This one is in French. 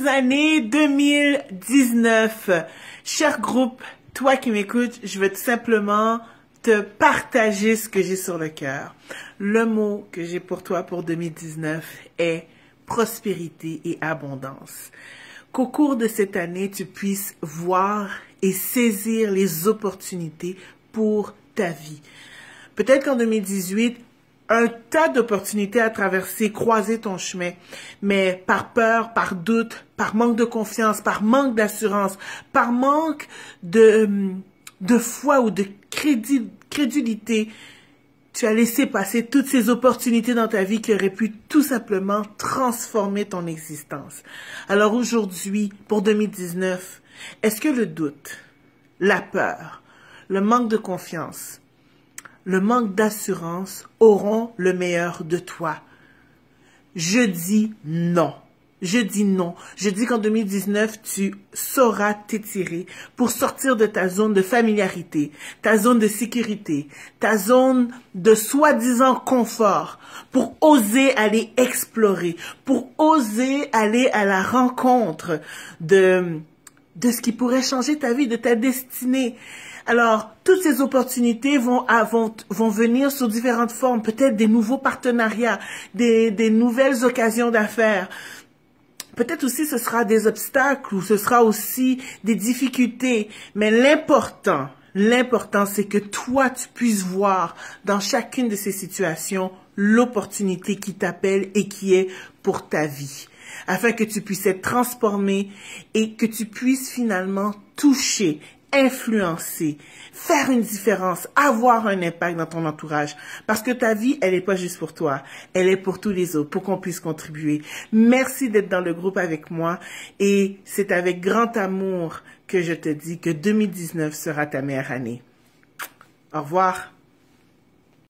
joyeuses années 2019. Cher groupe, toi qui m'écoutes, je veux tout simplement te partager ce que j'ai sur le cœur. Le mot que j'ai pour toi pour 2019 est prospérité et abondance. Qu'au cours de cette année, tu puisses voir et saisir les opportunités pour ta vie. Peut-être qu'en 2018, un tas d'opportunités à traverser, croiser ton chemin, mais par peur, par doute, par manque de confiance, par manque d'assurance, par manque de foi ou de crédulité, tu as laissé passer toutes ces opportunités dans ta vie qui auraient pu tout simplement transformer ton existence. Alors aujourd'hui, pour 2019, est-ce que le doute, la peur, le manque de confiance, le manque d'assurance auront le meilleur de toi? Je dis non. Je dis non. Je dis qu'en 2019, tu sauras t'étirer pour sortir de ta zone de familiarité, ta zone de sécurité, ta zone de soi-disant confort, pour oser aller explorer, pour oser aller à la rencontre de ce qui pourrait changer ta vie, de ta destinée. Alors, toutes ces opportunités vont venir sous différentes formes, peut-être des nouveaux partenariats, des nouvelles occasions d'affaires. Peut-être aussi ce sera des obstacles ou ce sera aussi des difficultés, mais l'important c'est que toi tu puisses voir dans chacune de ces situations l'opportunité qui t'appelle et qui est pour ta vie, afin que tu puisses être transformé et que tu puisses finalement toucher, influencer, faire une différence, avoir un impact dans ton entourage. Parce que ta vie, elle n'est pas juste pour toi, elle est pour tous les autres, pour qu'on puisse contribuer. Merci d'être dans le groupe avec moi et c'est avec grand amour que je te dis que 2019 sera ta meilleure année. Au revoir.